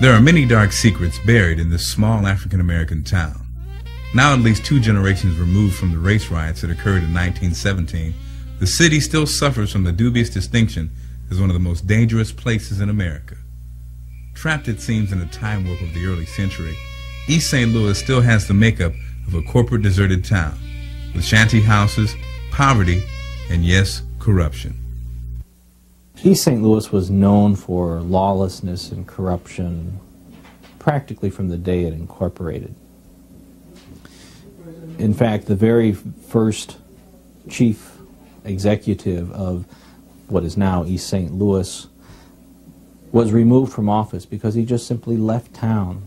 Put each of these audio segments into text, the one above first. There are many dark secrets buried in this small African-American town, now at least 2 generations removed from the race riots that occurred in 1917. The city still suffers from the dubious distinction as one of the most dangerous places in America. Trapped, it seems, in a time warp of the early century, East St. Louis still has the makeup of a corporate deserted town, with shanty houses, poverty, and yes, corruption. East St. Louis was known for lawlessness and corruption practically from the day it incorporated. In fact, the very first chief executive of what is now East St. Louis was removed from office because he just simply left town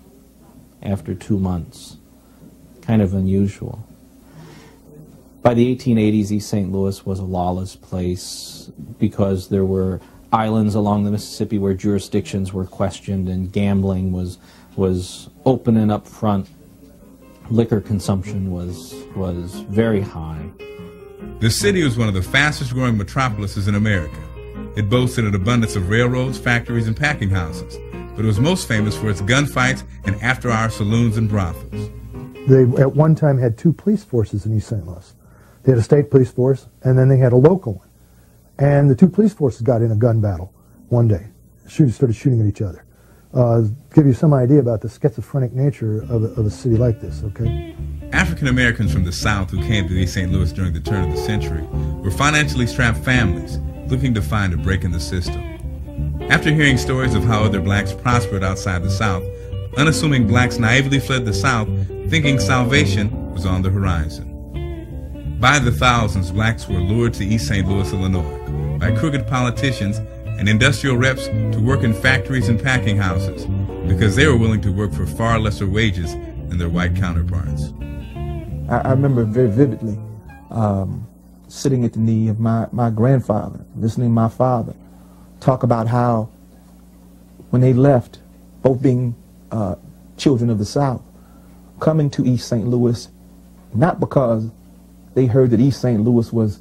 after 2 months. Kind of unusual. By the 1880s, East St. Louis was a lawless place because there were islands along the Mississippi where jurisdictions were questioned and gambling was open and up front. Liquor consumption was very high. The city was one of the fastest growing metropolises in America. It boasted an abundance of railroads, factories, and packing houses, but it was most famous for its gunfights and after-hour saloons and brothels. They at one time had 2 police forces in East St. Louis. They had a state police force, and then they had a local one. And the 2 police forces got in a gun battle one day. Shooters started shooting at each other. Give you some idea about the schizophrenic nature of a city like this, okay? African Americans from the South who came to East St. Louis during the turn of the century were financially strapped families looking to find a break in the system. After hearing stories of how other blacks prospered outside the South, unassuming blacks naively fled the South thinking salvation was on the horizon. By the thousands, blacks were lured to East St. Louis, Illinois, by crooked politicians and industrial reps to work in factories and packing houses because they were willing to work for far lesser wages than their white counterparts. I remember very vividly sitting at the knee of my grandfather, listening to my father talk about how when they left, both being children of the South, coming to East St. Louis, not because they heard that East St. Louis was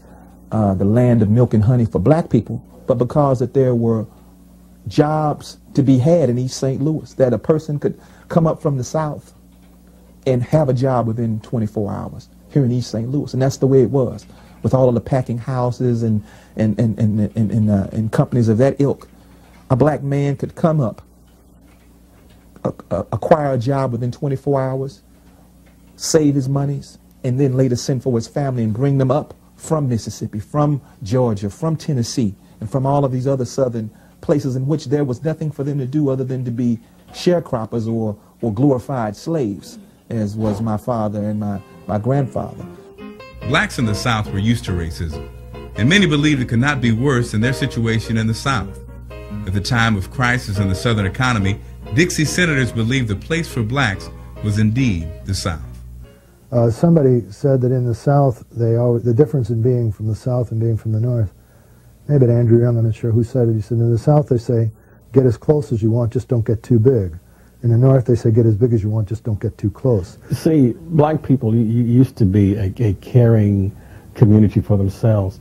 the land of milk and honey for black people, but because that there were jobs to be had in East St. Louis, that a person could come up from the South and have a job within 24 hours here in East St. Louis. And that's the way it was with all of the packing houses and companies of that ilk. A black man could come up, acquire a job within 24 hours, save his monies, and then later send for his family and bring them up from Mississippi, from Georgia, from Tennessee, and from all of these other southern places in which there was nothing for them to do other than to be sharecroppers or glorified slaves, as was my father and my grandfather. Blacks in the South were used to racism, and many believed it could not be worse than their situation in the South. At the time of crisis in the southern economy, Dixie senators believed the place for blacks was indeed the South. Somebody said that in the South, the difference in being from the South and being from the North, maybe Andrew Young, I'm not sure who said it, he said, in the South they say, get as close as you want, just don't get too big. In the North they say, get as big as you want, just don't get too close. See, black people used to be a caring community for themselves.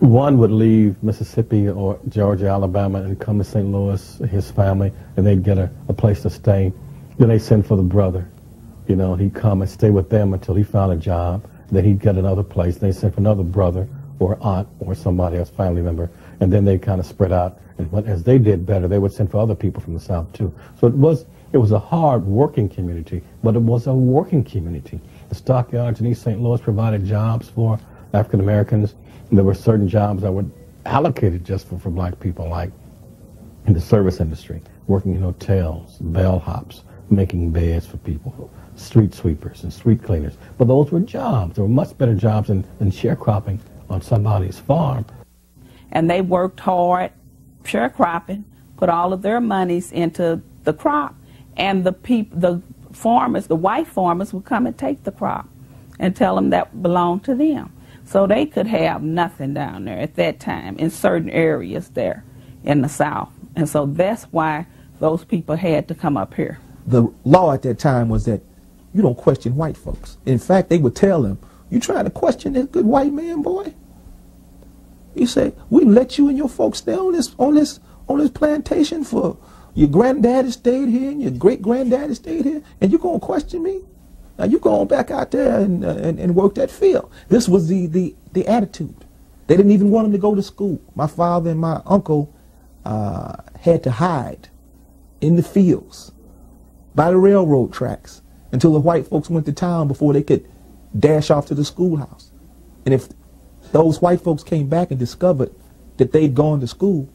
One would leave Mississippi or Georgia, Alabama, and come to St. Louis, his family, and they'd get a place to stay. Then they send for the brother. You know, he'd come and stay with them until he found a job. Then he'd get another place. They sent for another brother or aunt or somebody else, family member. And then they kind of spread out. And as they did better, they would send for other people from the South, too. So it was a hard-working community, but it was a working community. The stockyards in East St. Louis provided jobs for African-Americans. There were certain jobs that were allocated just for black people, like in the service industry, working in hotels, bellhops, making beds for people, street sweepers and street cleaners. But those were jobs. They were much better jobs than sharecropping on somebody's farm. And they worked hard sharecropping, put all of their monies into the crop, and the farmers, the white farmers, would come and take the crop and tell them that belonged to them. So they could have nothing down there at that time in certain areas there in the South. And so that's why those people had to come up here. The law at that time was that you don't question white folks. In fact, they would tell them, you trying to question this good white man, boy? You say, we let you and your folks stay on this plantation for Your granddaddy stayed here and your great-granddaddy stayed here, and you're going to question me? Now, you're going back out there and work that field. This was the attitude. They didn't even want him to go to school. My father and my uncle had to hide in the fields by the railroad tracks until the white folks went to town before they could dash off to the schoolhouse. And if those white folks came back and discovered that they'd gone to school,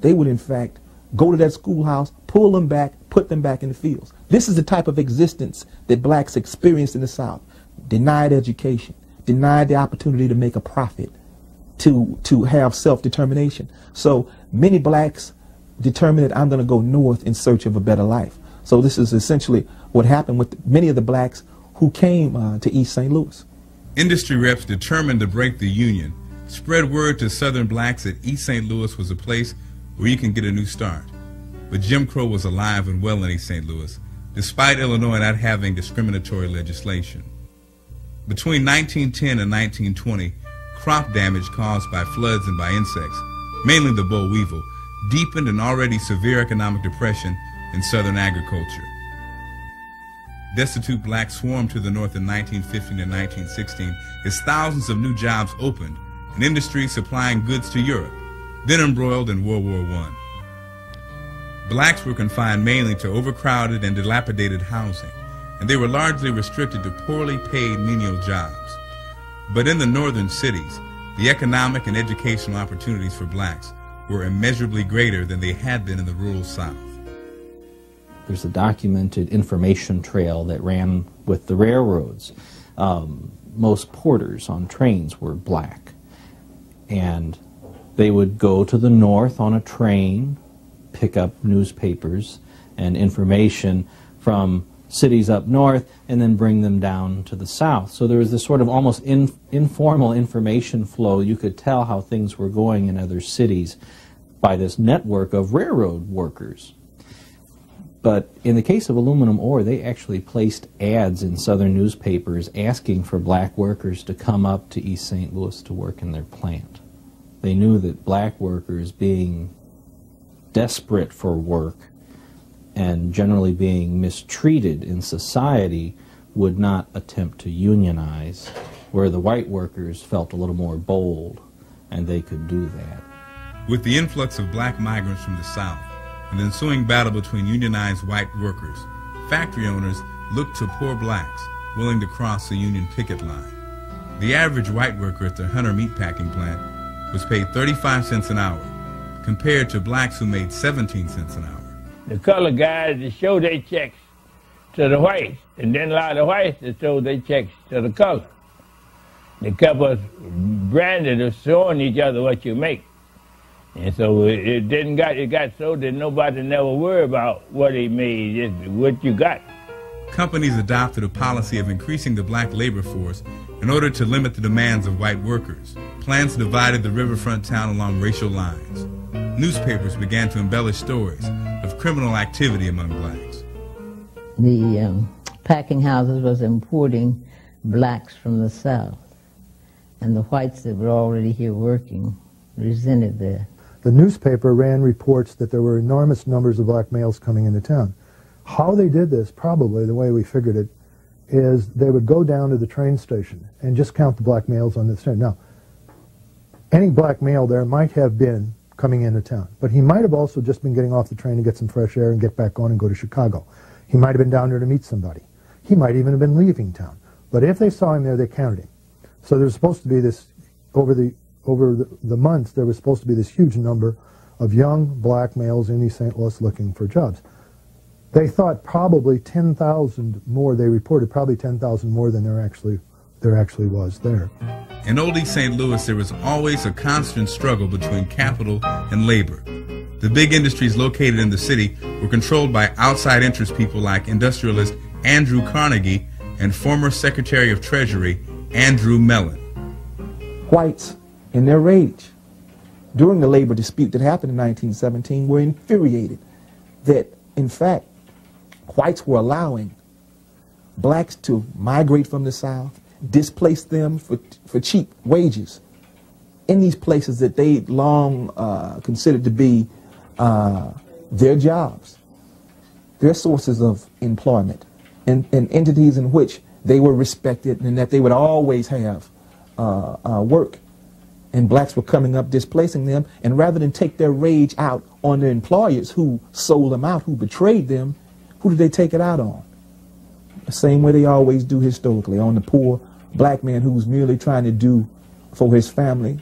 they would in fact go to that schoolhouse, pull them back, put them back in the fields. This is the type of existence that blacks experienced in the South. Denied education, denied the opportunity to make a profit, to have self-determination. So many blacks determined that I'm going to go north in search of a better life. So this is essentially what happened with many of the blacks who came to East St. Louis. Industry reps determined to break the union spread word to Southern blacks that East St. Louis was a place where you can get a new start. But Jim Crow was alive and well in East St. Louis, despite Illinois not having discriminatory legislation. Between 1910 and 1920, crop damage caused by floods and by insects, mainly the boll weevil, deepened an already severe economic depression in Southern agriculture. Destitute blacks swarmed to the north in 1915 and 1916 as thousands of new jobs opened, an industry supplying goods to Europe, then embroiled in World War I. Blacks were confined mainly to overcrowded and dilapidated housing, and they were largely restricted to poorly paid menial jobs. But in the northern cities, the economic and educational opportunities for blacks were immeasurably greater than they had been in the rural South. There's a documented information trail that ran with the railroads. Most porters on trains were black. And they would go to the north on a train, pick up newspapers and information from cities up north, and then bring them down to the south. So there was this sort of almost informal information flow. You could tell how things were going in other cities by this network of railroad workers. But in the case of aluminum ore, they actually placed ads in southern newspapers asking for black workers to come up to East St. Louis to work in their plant. They knew that black workers, being desperate for work and generally being mistreated in society, would not attempt to unionize, where the white workers felt a little more bold, and they could do that. With the influx of black migrants from the South, and the ensuing battle between unionized white workers, factory owners looked to poor blacks willing to cross the union picket line. The average white worker at the Hunter meatpacking plant was paid 35 cents an hour, compared to blacks who made 17 cents an hour. The colored guys that showed their checks to the whites, and then a lot of whites that showed their checks to the color. The couple branded of showing each other what you make. And so it got so that nobody never worried about what he made, just what you got. Companies adopted a policy of increasing the black labor force in order to limit the demands of white workers. Plants divided the riverfront town along racial lines. Newspapers began to embellish stories of criminal activity among blacks. The packing houses was importing blacks from the South, and the whites that were already here working resented that. The newspaper ran reports that there were enormous numbers of black males coming into town. How they did this, probably the way we figured it, is they would go down to the train station and just count the black males on the train. Now, any black male there might have been coming into town, but he might have also just been getting off the train to get some fresh air and get back on and go to Chicago. He might have been down there to meet somebody. He might even have been leaving town. But if they saw him there, they counted him. So there's supposed to be this, over the months, there was supposed to be this huge number of young black males in East St. Louis looking for jobs. They thought probably 10,000 more, they reported probably 10,000 more than there actually was there. In old East St. Louis, there was always a constant struggle between capital and labor. The big industries located in the city were controlled by outside interest people like industrialist Andrew Carnegie and former Secretary of Treasury Andrew Mellon. Whites, in their rage during the labor dispute that happened in 1917, were infuriated that, in fact, whites were allowing blacks to migrate from the South, displace them for cheap wages in these places that they long considered to be their jobs. their sources of employment and entities in which they were respected and that they would always have work. And blacks were coming up displacing them, and rather than take their rage out on their employers who sold them out, who betrayed them, who did they take it out on? The same way they always do historically, on the poor black man who's merely trying to do for his family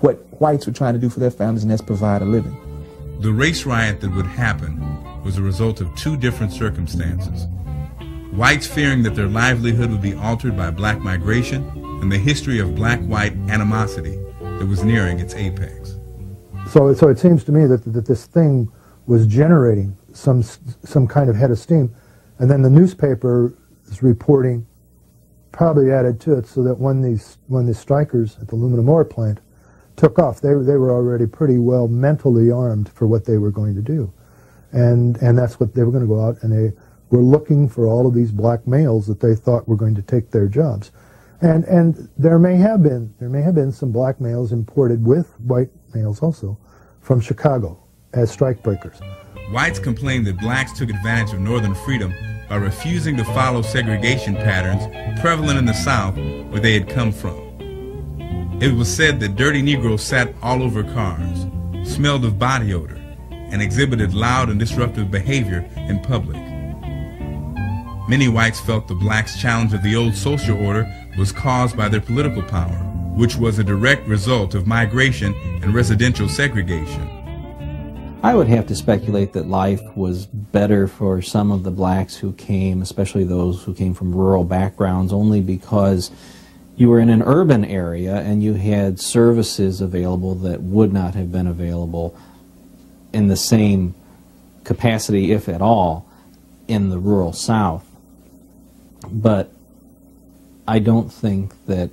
what whites were trying to do for their families, and that's provide a living. The race riot that would happen was a result of two different circumstances. Whites fearing that their livelihood would be altered by black migration, and the history of black-white animosity that was nearing its apex. So it seems to me that this thing was generating some kind of head of steam, and then the newspaper's reporting probably added to it, so that when these strikers at the aluminum ore plant took off, they were already pretty well mentally armed for what they were going to do, and that's what they were going to go out, and they were looking for all of these black males that they thought were going to take their jobs. And there may have been some black males imported with white males also from Chicago as strikebreakers. Whites complained that blacks took advantage of Northern freedom by refusing to follow segregation patterns prevalent in the South where they had come from. It was said that dirty Negroes sat all over cars, smelled of body odor, and exhibited loud and disruptive behavior in public. Many whites felt the blacks' challenge of the old social order was caused by their political power, which was a direct result of migration and residential segregation. I would have to speculate that life was better for some of the blacks who came, especially those who came from rural backgrounds, only because you were in an urban area and you had services available that would not have been available in the same capacity, if at all, in the rural South. But I don't think that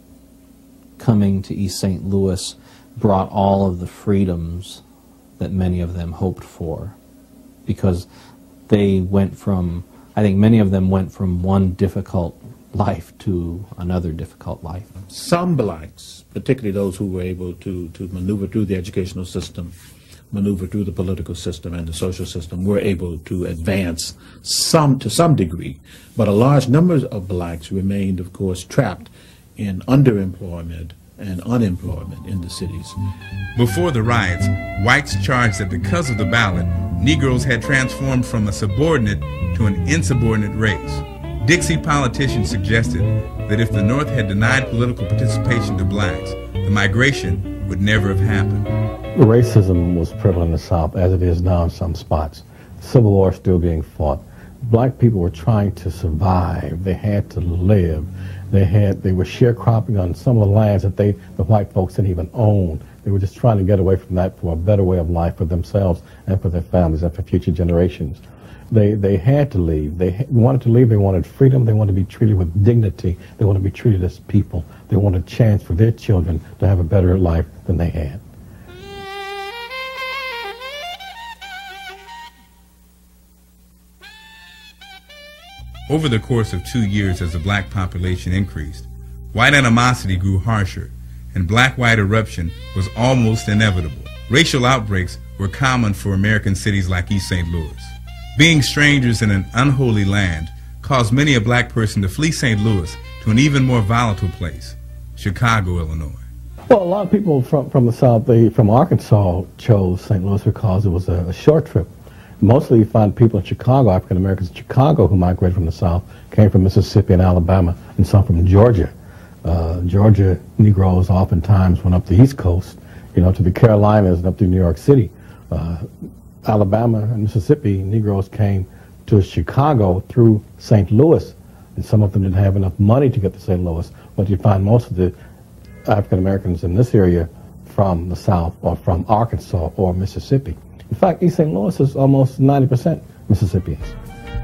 coming to East St. Louis brought all of the freedoms that many of them hoped for, because they went from, I think many of them went from one difficult life to another difficult life. Some blacks, particularly those who were able to maneuver through the educational system, maneuver through the political system and the social system, were able to advance to some degree, but a large number of blacks remained, of course, trapped in underemployment and unemployment in the cities. Before the riots, whites charged that because of the ballot, Negroes had transformed from a subordinate to an insubordinate race. Dixie politicians suggested that if the North had denied political participation to blacks, the migration would never have happened. Racism was prevalent in the South, as it is now in some spots. Civil war still being fought. Black people were trying to survive. They had to live. They were sharecropping on some of the lands that the white folks didn't even own. They were just trying to get away from that for a better way of life for themselves and for their families and for future generations. They had to leave. They wanted to leave. They wanted freedom. They wanted to be treated with dignity. They wanted to be treated as people. They wanted a chance for their children to have a better life than they had. Over the course of 2 years, as the black population increased, white animosity grew harsher, and black-white eruption was almost inevitable. Racial outbreaks were common for American cities like East St. Louis. Being strangers in an unholy land caused many a black person to flee St. Louis to an even more volatile place, Chicago, Illinois. Well, a lot of people from the South, from Arkansas, chose St. Louis because it was a short trip. Mostly you find people in Chicago, African Americans in Chicago who migrated from the South, came from Mississippi and Alabama, and some from Georgia. Georgia Negroes oftentimes went up the East Coast, you know, to the Carolinas and up to New York City. Alabama and Mississippi Negroes came to Chicago through St. Louis, and some of them didn't have enough money to get to St. Louis, but you find most of the African Americans in this area from the South or from Arkansas or Mississippi. In fact, East St. Louis is almost 90% Mississippians.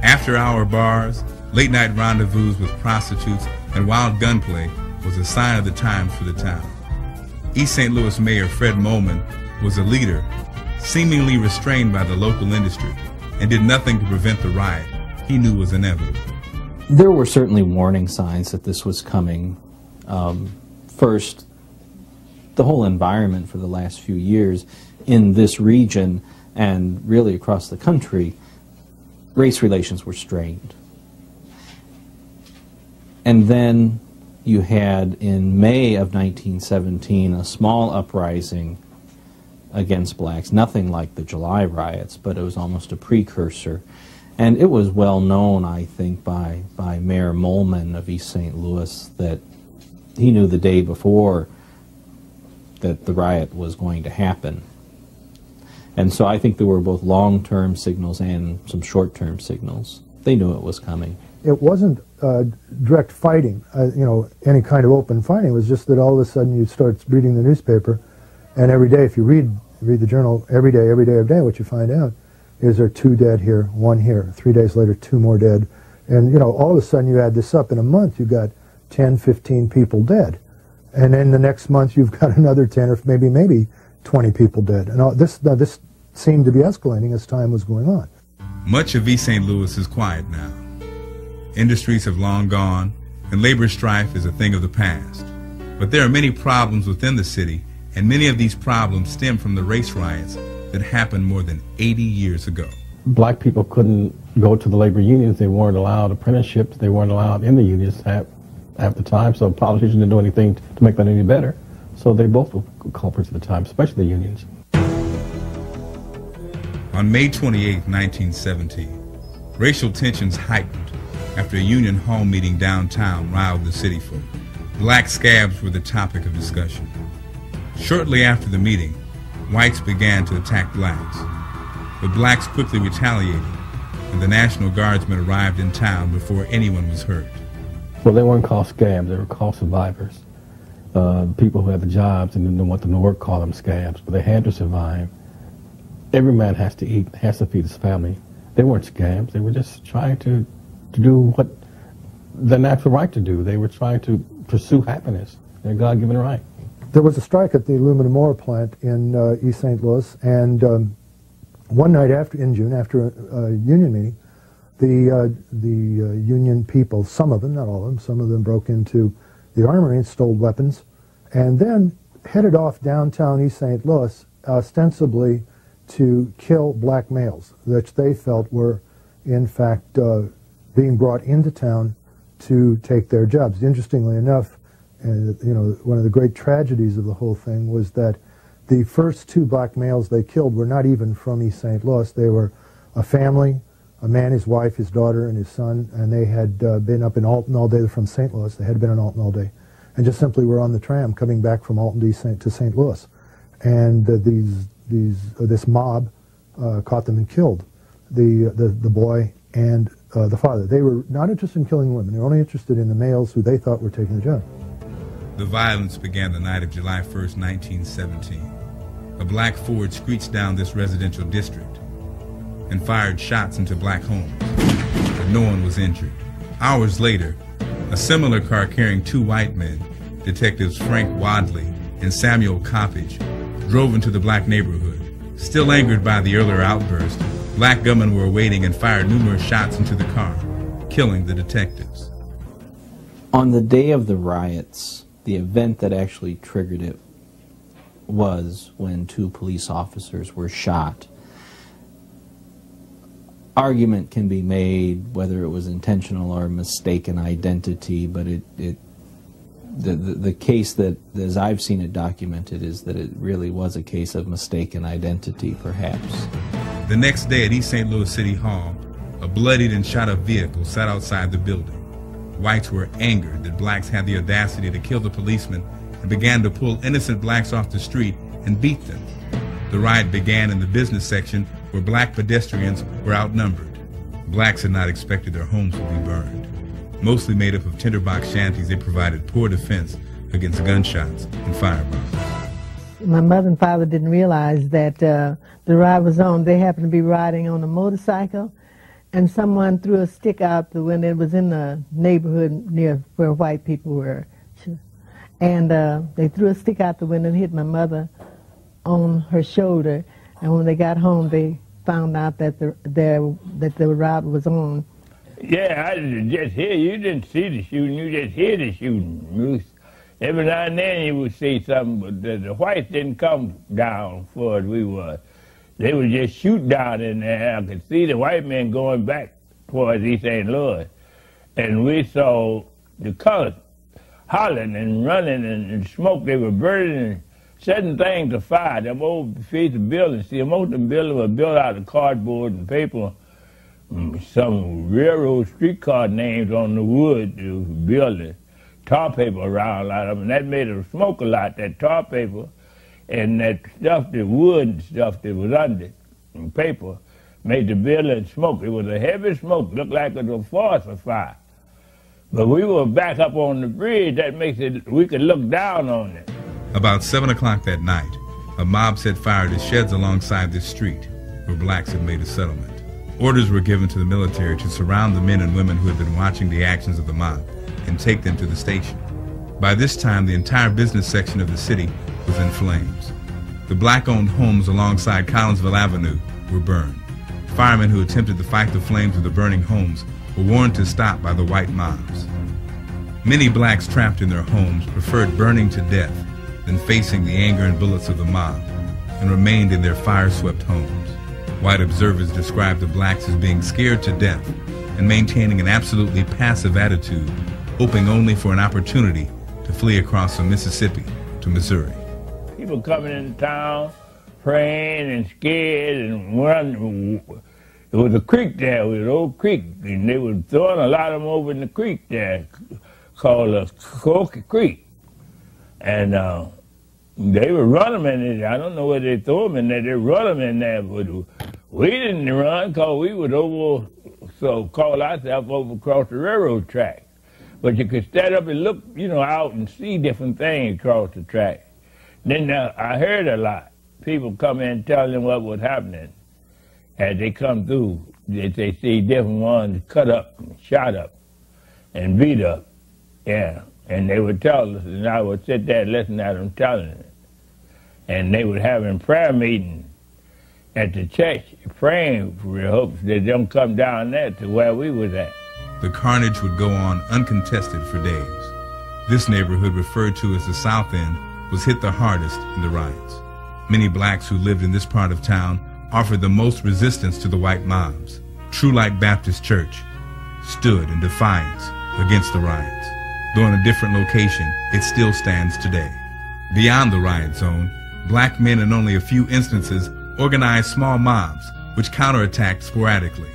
After-hour bars, late-night rendezvous with prostitutes, and wild gunplay was a sign of the times for the town. East St. Louis Mayor Fred Moulman was a leader, seemingly restrained by the local industry, and did nothing to prevent the riot he knew was inevitable. There were certainly warning signs that this was coming. First, the whole environment for the last few years in this region and really across the country race relations were strained. And then you had, in May of 1917, a small uprising against blacks, nothing like the July riots, but it was almost a precursor. And it was well known, I think, by Mayor Mollman of East St. Louis that he knew the day before that the riot was going to happen. And so I think there were both long-term signals and some short-term signals. They knew it was coming. It wasn't direct fighting, you know, any kind of open fighting. It was just that all of a sudden you start reading the newspaper, and every day, if you read the journal every day, what you find out is there are 2 dead here, 1 here. 3 days later, 2 more dead. And, you know, all of a sudden you add this up. In a month, you've got 10, 15 people dead. And then the next month, you've got another 10 or maybe 20 people dead. And all this, now, this seemed to be escalating as time was going on. Much of East St. Louis is quiet now. Industries have long gone, and labor strife is a thing of the past. But there are many problems within the city, and many of these problems stem from the race riots that happened more than 80 years ago. Black people couldn't go to the labor unions. They weren't allowed apprenticeships. They weren't allowed in the unions half the time, so politicians didn't do anything to make that any better. So they both were culprits at the time, especially the unions. On May 28, 1917, racial tensions heightened after a union hall meeting downtown riled the city folk. Black scabs were the topic of discussion. Shortly after the meeting, whites began to attack blacks. But blacks quickly retaliated, and the National Guardsmen arrived in town before anyone was hurt. Well, they weren't called scabs, they were called survivors. People who had the jobs and didn't want them to work called them scabs, but they had to survive. Every man has to eat, has to feed his family. They weren't scabs, they were just trying to do what their natural right to do. They were trying to pursue happiness, their God-given right. There was a strike at the aluminum ore plant in East St. Louis, and one night in June, after a union meeting, the union people, some of them, not all of them, some of them broke into the armory and stole weapons, and then headed off downtown East St. Louis, ostensibly to kill black males, which they felt were, in fact, being brought into town to take their jobs. Interestingly enough, you know, one of the great tragedies of the whole thing was that the first 2 black males they killed were not even from East St. Louis. They were a family, a man, his wife, his daughter, and his son, and they had been up in Alton all day. They're from St. Louis. They had been in Alton all day and just simply were on the tram coming back from Alton to St. Louis. And this mob caught them and killed the boy and the father. They were not interested in killing women. They were only interested in the males who they thought were taking the job. The violence began the night of July 1st, 1917. A black Ford screeched down this residential district and fired shots into black homes, but no one was injured. Hours later, a similar car carrying 2 white men, detectives Frank Wadley and Samuel Coppage, drove into the black neighborhood. Still angered by the earlier outburst, black gunmen were waiting and fired numerous shots into the car, killing the detectives. On the day of the riots, the event that actually triggered it was when 2 police officers were shot. Argument can be made whether it was intentional or mistaken identity, but the case that, as I've seen it documented, is that it really was a case of mistaken identity, perhaps. The next day at East St. Louis City Hall, a bloodied and shot up vehicle sat outside the building. Whites were angered that blacks had the audacity to kill the policeman and began to pull innocent blacks off the street and beat them. The riot began in the business section where black pedestrians were outnumbered. Blacks had not expected their homes would be burned. Mostly made up of tinderbox shanties, they provided poor defense against gunshots and firebombs. My mother and father didn't realize that the ride was on. They happened to be riding on a motorcycle, and someone threw a stick out the window. It was in the neighborhood near where white people were. And they threw a stick out the window and hit my mother on her shoulder. And when they got home, they found out that the rob was on. Yeah, I just hear. You didn't see the shooting. You just hear the shooting, Ruth. Every now and then you would see something. But the whites didn't come down for it. We were. They would just shoot down in there. I could see the white men going back towards East St. Louis. And we saw the colors hollering and running and smoke. They were burning and setting things afire. Them old piece of buildings. See, most of the buildings were built out of cardboard and paper. Some railroad streetcar names on the wood to build it. Tar paper around a lot of them. And that made it smoke a lot, that tar paper. And that stuff, the wood and stuff that was under it, and paper, made the building smoke. It was a heavy smoke, looked like it was a forest fire. But we were back up on the bridge, that makes it, we could look down on it. About 7 o'clock that night, a mob set fire to sheds alongside this street, where blacks had made a settlement. Orders were given to the military to surround the men and women who had been watching the actions of the mob and take them to the station. By this time, the entire business section of the city was in flames. The black-owned homes alongside Collinsville Avenue were burned. Firemen who attempted to fight the flames of the burning homes were warned to stop by the white mobs. Many blacks trapped in their homes preferred burning to death than facing the anger and bullets of the mob and remained in their fire-swept homes. White observers described the blacks as being scared to death and maintaining an absolutely passive attitude, hoping only for an opportunity to flee across from Mississippi to Missouri. People coming into town, praying and scared and running. There was a creek there, it was an old creek, and they were throwing a lot of them over in the creek there, called the Cokie Creek. And they would run them in there. I don't know whether they throw them in there, they run them in there. But we didn't run, because we would over, so call ourselves over across the railroad track. But you could stand up and look, you know, out and see different things across the track. Then I heard a lot. People come in telling them what was happening. As they come through, they see different ones cut up, and shot up, and beat up. Yeah, and they would tell us, and I would sit there and listen to them telling it. And they would have a prayer meeting at the church, praying for the hopes that them come down there to where we was at. The carnage would go on uncontested for days. This neighborhood, referred to as the South End, was hit the hardest in the riots. Many blacks who lived in this part of town offered the most resistance to the white mobs. True Light Baptist Church stood in defiance against the riots. Though in a different location, it still stands today. Beyond the riot zone, black men in only a few instances organized small mobs which counterattacked sporadically.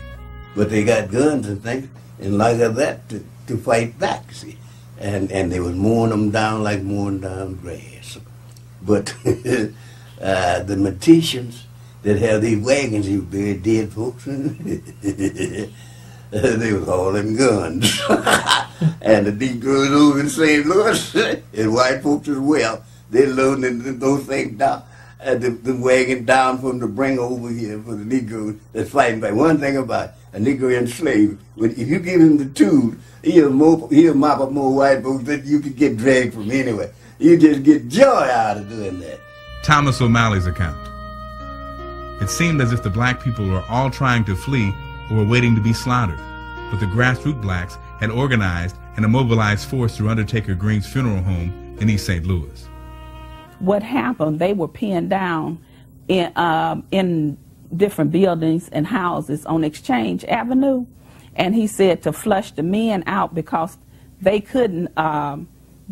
But they got guns and things. And like that, to fight back, see. And they was mowing them down like mowing down grass. But the magicians that have these wagons, these very dead folks, they was all them guns. And the Negroes over in St. Louis, and white folks as well, they loading those things down, the wagon down from the bring over here for the Negroes that's fighting back. One thing about it, a Negro enslaved, but if you give him the tool, he'll mop up more white folks that you could get dragged from anyway. You just get joy out of doing that. Thomas O'Malley's account. It seemed as if the black people were all trying to flee or were waiting to be slaughtered, but the grassroots blacks had organized and immobilized force through Undertaker Green's funeral home in East St. Louis. What happened, they were pinned down in different buildings and houses on Exchange Avenue, and he said to flush the men out because they couldn't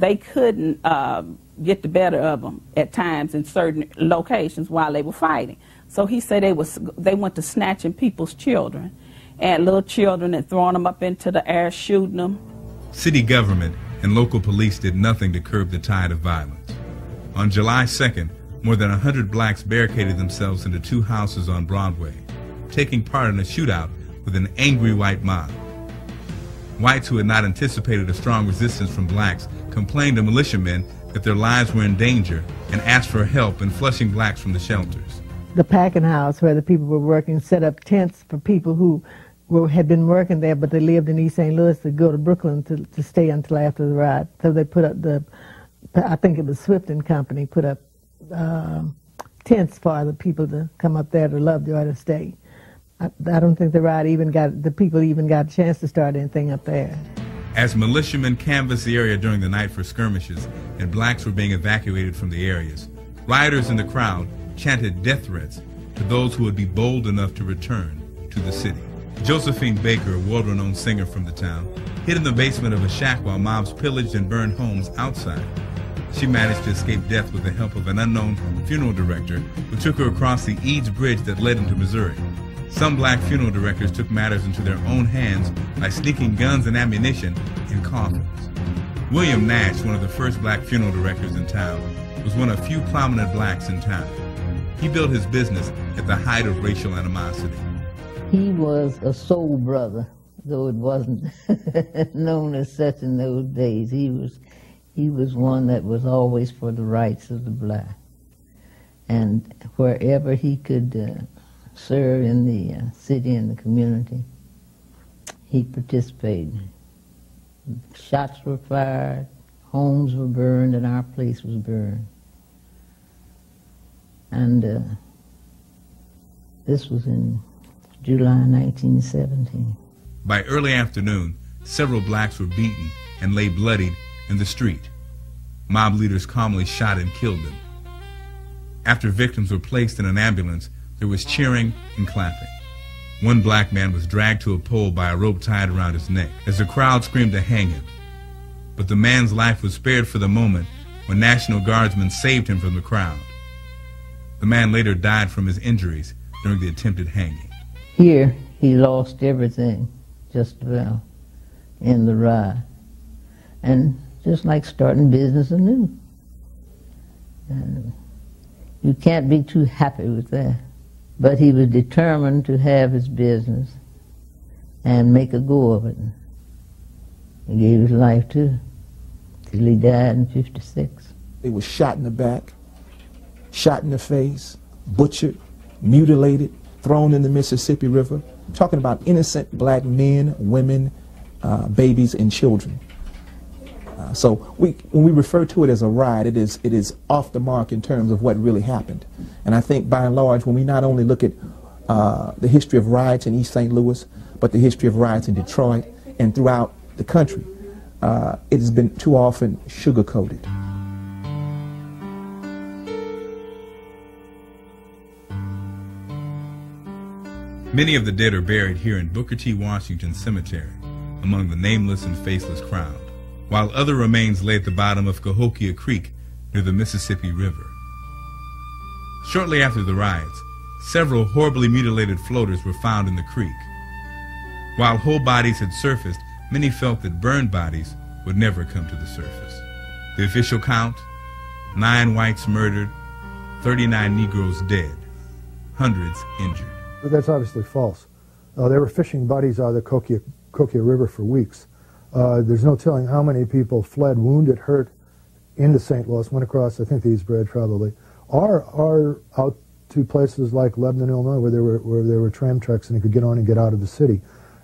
get the better of them at times in certain locations while they were fighting. So he said they went to snatching people's children and little children and throwing them up into the air, shooting them. City government and local police did nothing to curb the tide of violence. On July 2nd, more than 100 blacks barricaded themselves into two houses on Broadway, taking part in a shootout with an angry white mob. Whites who had not anticipated a strong resistance from blacks complained to militiamen that their lives were in danger and asked for help in flushing blacks from the shelters. The packing house where the people were working set up tents for people who had been working there, but they lived in East St. Louis to go to Brooklyn to stay until after the riot. So they put up I think it was Swift and Company put up tents for the people to come up there to Lovejoy to stay. I don't think the riot even got, the people even got a chance to start anything up there. As militiamen canvassed the area during the night for skirmishes and blacks were being evacuated from the areas, rioters in the crowd chanted death threats to those who would be bold enough to return to the city. Josephine Baker, a world-renowned singer from the town, hid in the basement of a shack while mobs pillaged and burned homes outside. She managed to escape death with the help of an unknown funeral director who took her across the Eads Bridge that led into Missouri. Some black funeral directors took matters into their own hands by sneaking guns and ammunition in coffins. William Nash, one of the first black funeral directors in town, was one of few prominent blacks in town. He built his business at the height of racial animosity. He was a soul brother, though it wasn't known as such in those days. He was one that was always for the rights of the black. And wherever he could serve in the city and the community, he participated. Shots were fired, homes were burned, and our place was burned. And this was in July 1917. By early afternoon, several blacks were beaten and lay bloodied in the street. Mob leaders calmly shot and killed them. After victims were placed in an ambulance, there was cheering and clapping. One black man was dragged to a pole by a rope tied around his neck as the crowd screamed to hang him. But the man's life was spared for the moment when National Guardsmen saved him from the crowd. The man later died from his injuries during the attempted hanging. Here, he lost everything, just about, in the ride. And just like starting business anew. And you can't be too happy with that. But he was determined to have his business and make a go of it. He gave his life too, till he died in '56. They were shot in the back, shot in the face, butchered, mutilated, thrown in the Mississippi River. I'm talking about innocent black men, women, babies, and children. So when we refer to it as a riot, it is off the mark in terms of what really happened. And I think by and large, when we not only look at the history of riots in East St. Louis, but the history of riots in Detroit and throughout the country, it has been too often sugar-coated. Many of the dead are buried here in Booker T. Washington Cemetery, among the nameless and faceless crowd, while other remains lay at the bottom of Cahokia Creek near the Mississippi River. Shortly after the riots, several horribly mutilated floaters were found in the creek. While whole bodies had surfaced, many felt that burned bodies would never come to the surface. The official count: 9 whites murdered, 39 Negroes dead, hundreds injured. But that's obviously false. They were fishing bodies out of the Cahokia River for weeks. There's no telling how many people fled wounded, hurt, into St. Louis, went across, I think, the East Bridge probably, or out to places like Lebanon, Illinois, where there were tram trucks and they could get on and get out of the city.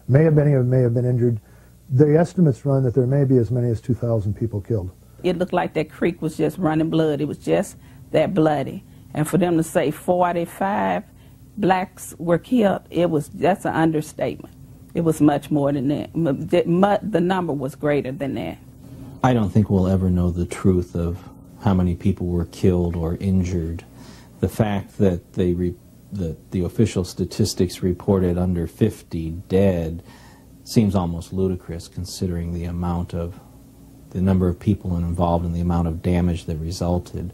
Many of them may have been injured. The estimates run that there may be as many as 2,000 people killed. It looked like that creek was just running blood. It was just that bloody. And for them to say 45 blacks were killed, that's an understatement. It was much more than that. The number was greater than that. I don't think we'll ever know the truth of how many people were killed or injured. The fact that the official statistics reported under 50 dead seems almost ludicrous, considering the amount of the number of people involved and the amount of damage that resulted.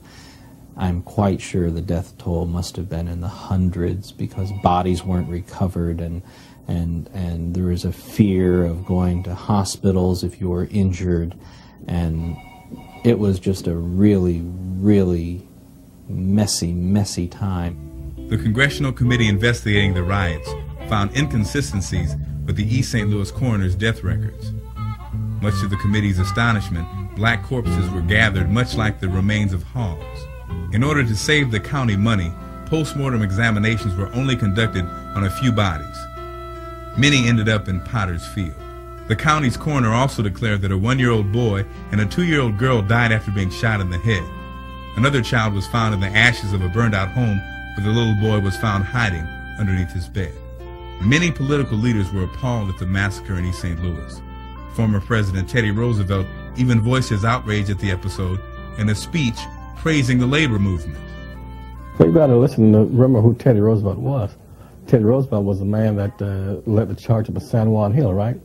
I'm quite sure the death toll must have been in the hundreds, because bodies weren't recovered, and there was a fear of going to hospitals if you were injured, and it was just a really, really messy time. The Congressional Committee investigating the riots found inconsistencies with the East St. Louis coroner's death records. Much to the committee's astonishment, black corpses were gathered much like the remains of hogs. In order to save the county money, post-mortem examinations were only conducted on a few bodies. Many ended up in Potter's Field. The county's coroner also declared that a 1-year-old boy and a 2-year-old girl died after being shot in the head. Another child was found in the ashes of a burned-out home, but the little boy was found hiding underneath his bed. Many political leaders were appalled at the massacre in East St. Louis. Former President Teddy Roosevelt even voiced his outrage at the episode in a speech praising the labor movement. Well, you better listen to remember who Teddy Roosevelt was. Teddy Roosevelt was the man that led the charge up at San Juan Hill, right?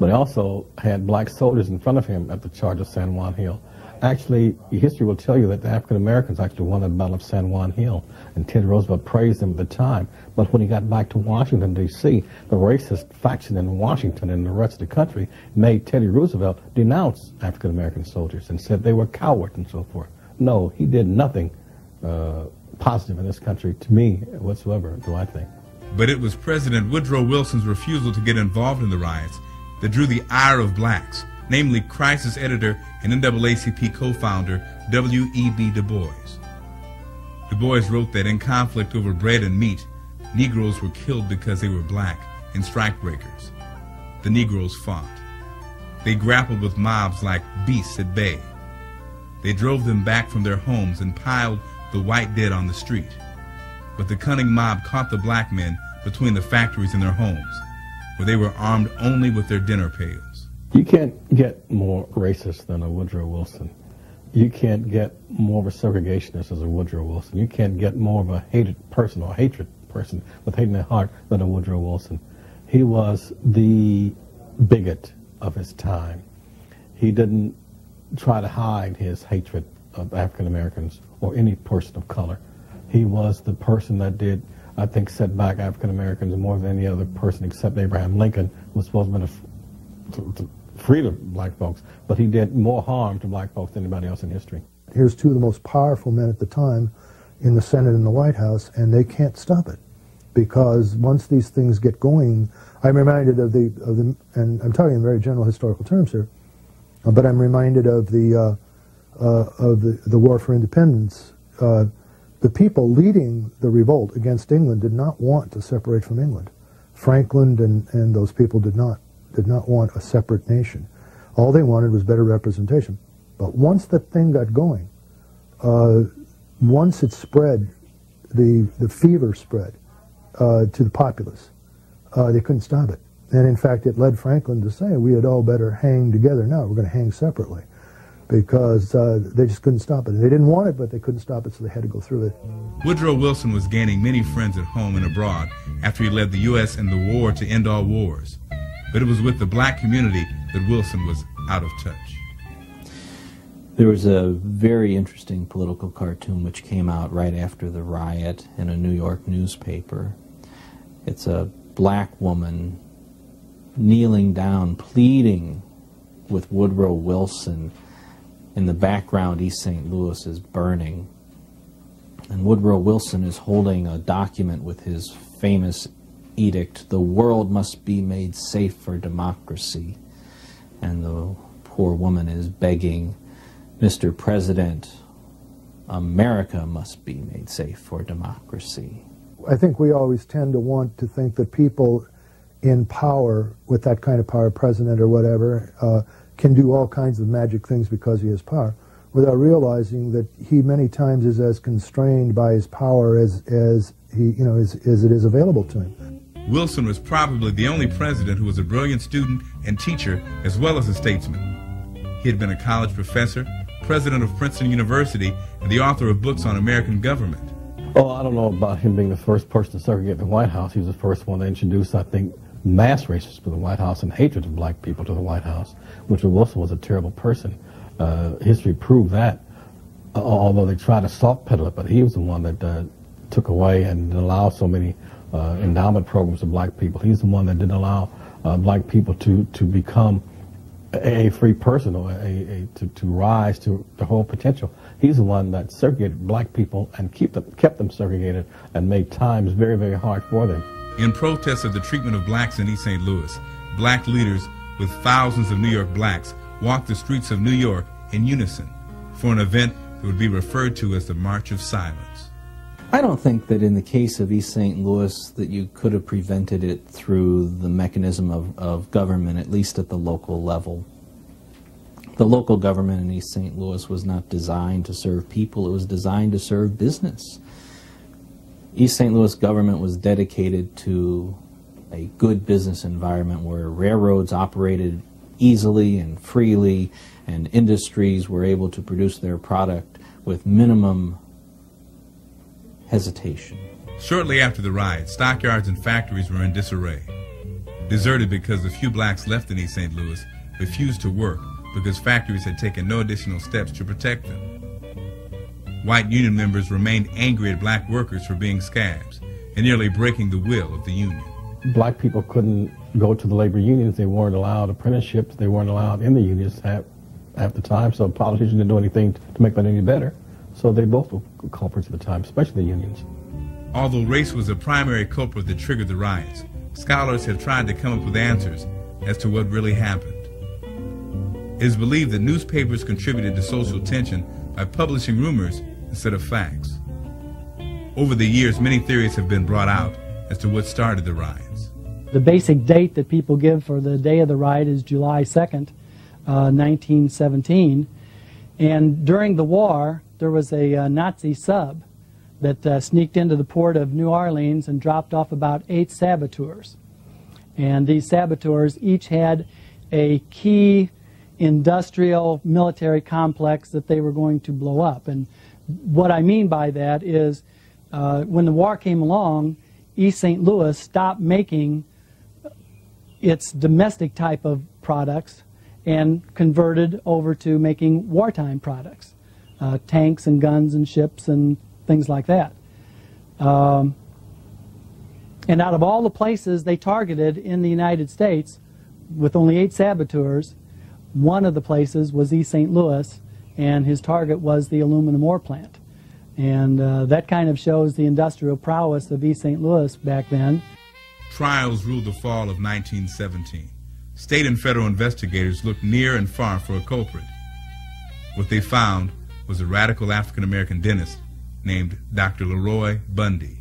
But he also had black soldiers in front of him at the charge of San Juan Hill. Actually, history will tell you that the African Americans actually won the Battle of San Juan Hill, and Teddy Roosevelt praised them at the time. But when he got back to Washington, D.C., the racist faction in Washington and the rest of the country made Teddy Roosevelt denounce African American soldiers and said they were cowards and so forth. No, he did nothing positive in this country, to me, whatsoever, do I think. But it was President Woodrow Wilson's refusal to get involved in the riots that drew the ire of blacks, namely Crisis editor and NAACP co-founder W.E.B. Du Bois. Du Bois wrote that in conflict over bread and meat, Negroes were killed because they were black and strikebreakers. The Negroes fought. They grappled with mobs like beasts at bay. They drove them back from their homes and piled the white dead on the street. But the cunning mob caught the black men between the factories and their homes, where they were armed only with their dinner pails. You can't get more racist than a Woodrow Wilson. You can't get more of a segregationist as a Woodrow Wilson. You can't get more of a hated person or hatred person with hate in their heart than a Woodrow Wilson. He was the bigot of his time. He didn't try to hide his hatred of African Americans or any person of color. He was the person that did, I think, set back African Americans more than any other person except Abraham Lincoln, who was supposed to be the freedom of black folks, but he did more harm to black folks than anybody else in history. Here's two of the most powerful men at the time in the Senate and the White House, and they can't stop it, because once these things get going, I'm reminded of the and I'm talking in very general historical terms here, but I'm reminded of the War for Independence. The people leading the revolt against England did not want to separate from England. Franklin and those people did not want a separate nation. All they wanted was better representation. But once the thing got going, once it spread, the fever spread to the populace, they couldn't stop it. And in fact, it led Franklin to say, we had all better hang together now, we're going to hang separately, because they just couldn't stop it. And they didn't want it, but they couldn't stop it, so they had to go through it. Woodrow Wilson was gaining many friends at home and abroad after he led the U.S. in the war to end all wars. But it was with the black community that Wilson was out of touch. There was a very interesting political cartoon which came out right after the riot in a New York newspaper. It's a black woman kneeling down, pleading with Woodrow Wilson. In the background, East St. Louis is burning. And Woodrow Wilson is holding a document with his famous edict, the world must be made safe for democracy. And the poor woman is begging, Mr. President, America must be made safe for democracy. I think we always tend to want to think that people in power, with that kind of power, president or whatever, can do all kinds of magic things because he has power, without realizing that he many times is as constrained by his power as it is available to him. Wilson was probably the only president who was a brilliant student and teacher as well as a statesman. He had been a college professor, president of Princeton University, and the author of books on American government. Oh, I don't know about him being the first person to segregate the White House. He was the first one to introduce, I think, mass racism to the White House and hatred of black people to the White House. Woodrow Wilson was a terrible person. History proved that, although they tried to soft pedal it, but he was the one that took away and allowed so many endowment programs to black people. He's the one that didn't allow black people to become a free person or to rise to the whole potential. He's the one that segregated black people and kept them segregated and made times very, very hard for them. In protest of the treatment of blacks in East St. Louis, black leaders with thousands of New York blacks walked the streets of New York in unison for an event that would be referred to as the March of Silence. I don't think that in the case of East St. Louis that you could have prevented it through the mechanism of government, at least at the local level. The local government in East St. Louis was not designed to serve people, it was designed to serve business. East St. Louis government was dedicated to a good business environment where railroads operated easily and freely, and industries were able to produce their product with minimum hesitation. Shortly after the riot, stockyards and factories were in disarray. Deserted because the few blacks left in East St. Louis refused to work because factories had taken no additional steps to protect them. White union members remained angry at black workers for being scabs and nearly breaking the will of the union. Black people couldn't go to the labor unions. They weren't allowed apprenticeships. They weren't allowed in the unions at the time, so politicians didn't do anything to make that any better. So they both were culprits at the time, especially the unions. Although race was the primary culprit that triggered the riots, scholars have tried to come up with answers as to what really happened. It is believed that newspapers contributed to social tension by publishing rumors instead of facts. Over the years, many theories have been brought out as to what started the riots. The basic date that people give for the day of the riot is July 2nd, 1917. And during the war, there was a Nazi sub that sneaked into the port of New Orleans and dropped off about 8 saboteurs. And these saboteurs each had a key industrial military complex that they were going to blow up. And what I mean by that is when the war came along, East St. Louis stopped making its domestic type of products and converted over to making wartime products, tanks and guns and ships and things like that. And out of all the places they targeted in the United States, with only 8 saboteurs, one of the places was East St. Louis, and his target was the aluminum ore plant. And that kind of shows the industrial prowess of East St. Louis back then. Trials ruled the fall of 1917. State and federal investigators looked near and far for a culprit. What they found was a radical African-American dentist named Dr. Leroy Bundy.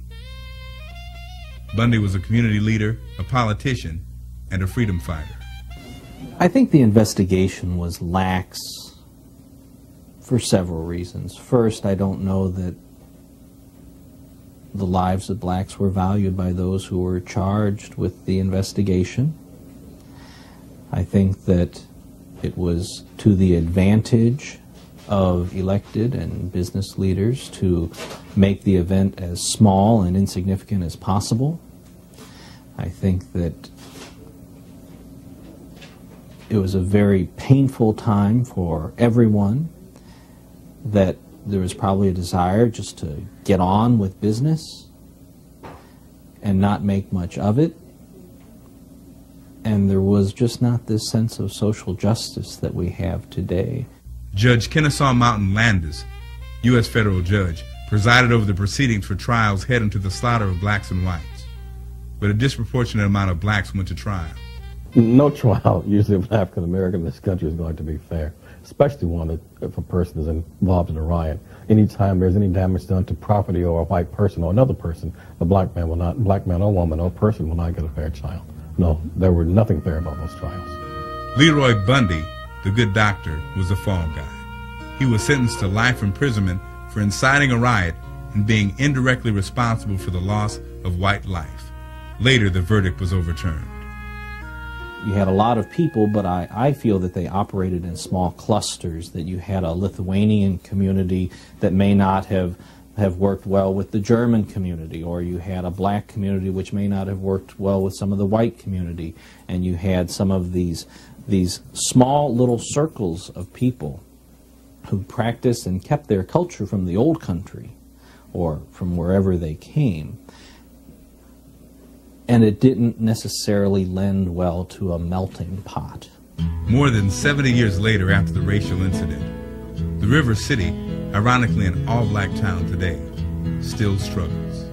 Bundy was a community leader, a politician, and a freedom fighter. I think the investigation was lax for several reasons. First, I don't know that the lives of blacks were valued by those who were charged with the investigation. I think that it was to the advantage of elected and business leaders to make the event as small and insignificant as possible. I think that it was a very painful time for everyone, that there was probably a desire just to get on with business and not make much of it. And there was just not this sense of social justice that we have today. Judge Kennesaw Mountain Landis, U.S. federal judge, presided over the proceedings for trials heading to the slaughter of blacks and whites. But a disproportionate amount of blacks went to trial. No trial usually of an African American in this country is going to be fair, especially one that if a person is involved in a riot. Anytime there's any damage done to property or a white person or another person, a black man will not, black man or woman or person will not get a fair trial. No, there were nothing fair about those trials. Leroy Bundy, the good doctor, was the fall guy. He was sentenced to life imprisonment for inciting a riot and being indirectly responsible for the loss of white life. Later, the verdict was overturned. You had a lot of people, but I feel that they operated in small clusters, that you had a Lithuanian community that may not have worked well with the German community, or you had a black community which may not have worked well with some of the white community, and you had some of these small little circles of people who practiced and kept their culture from the old country or from wherever they came. And it didn't necessarily lend well to a melting pot. More than 70 years later, after the racial incident, the River City, ironically an all-black town today, still struggles.